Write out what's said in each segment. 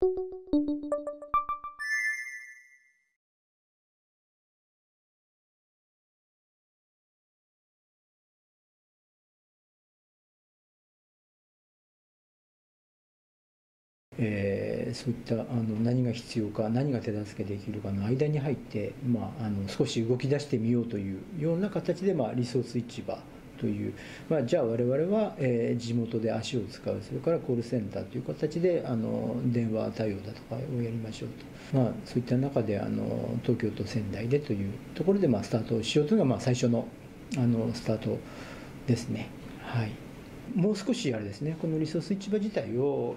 そういった何が必要か何が手助けできるかの間に入って、少し動き出してみようというような形で、リソース市場という、じゃあ我々は、地元で足を使う、それからコールセンターという形で電話対応だとかをやりましょうと、そういった中で東京と仙台でというところで、スタートをしようというのが、最初の、スタートですね。はい。もう少しあれですね、このリソース市場自体を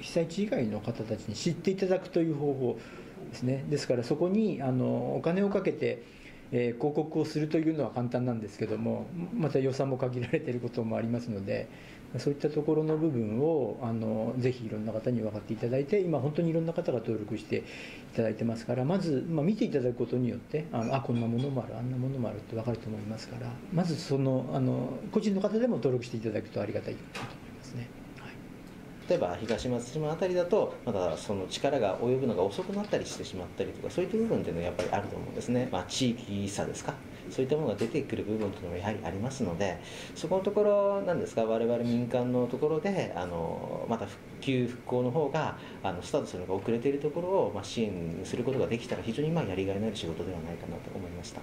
被災地以外の方たちに知っていただくという方法ですね。ですからそこにお金をかけて広告をするというのは簡単なんですけども、また予算も限られていることもありますので、そういったところの部分をぜひいろんな方に分かっていただいて、今本当にいろんな方が登録していただいてますから、まず、見ていただくことによってこんなものもある、あんなものもあるって分かると思いますから、まずその個人の方でも登録していただくとありがたいと思いますね。例えば東松島あたりだと、まだその力が及ぶのが遅くなったりしてしまったりとか、そういった部分っていうのはやっぱりあると思うんですね。地域差ですか、そういったものが出てくる部分というのもやはりありますので、そこのところなんですが、我々民間のところでまた復旧復興の方がスタートするのが遅れているところを支援することができたら、非常にやりがいのある仕事ではないかなと思いました。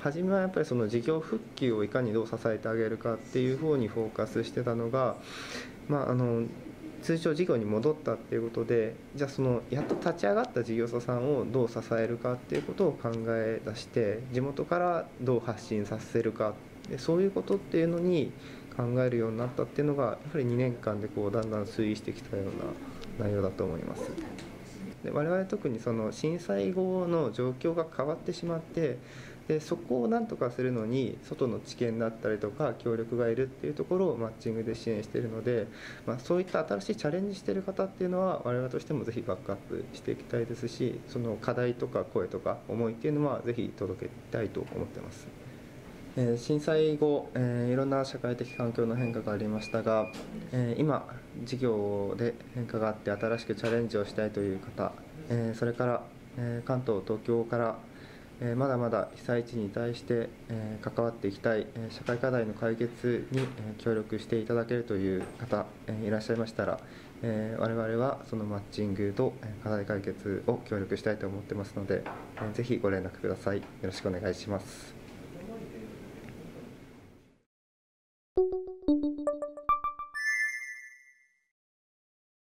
初めはやっぱりその事業復旧をいかにどう支えてあげるかっていう方にフォーカスしてたのが、通常事業に戻ったっていうことで、じゃあそのやっと立ち上がった事業者さんをどう支えるかっていうことを考え出して、地元からどう発信させるか、そういうことっていうのに考えるようになったっていうのが、やっぱり2年間でだんだん推移してきたような内容だと思います。で、我々特にその震災後の状況が変わってしまって、でそこをなんとかするのに外の知見だったりとか協力がいるっていうところをマッチングで支援しているので、そういった新しいチャレンジしている方っていうのは、我々としてもぜひバックアップしていきたいですし、その課題とか声とか思いっていうのはぜひ届けたいと思ってます。震災後、いろんな社会的環境の変化がありましたが、今事業で変化があって新しくチャレンジをしたいという方、それから関東東京からまだまだ被災地に対して関わっていきたい、社会課題の解決に協力していただけるという方いらっしゃいましたら、我々はそのマッチングと課題解決を協力したいと思ってますので、ぜひご連絡ください。よろしくお願いします。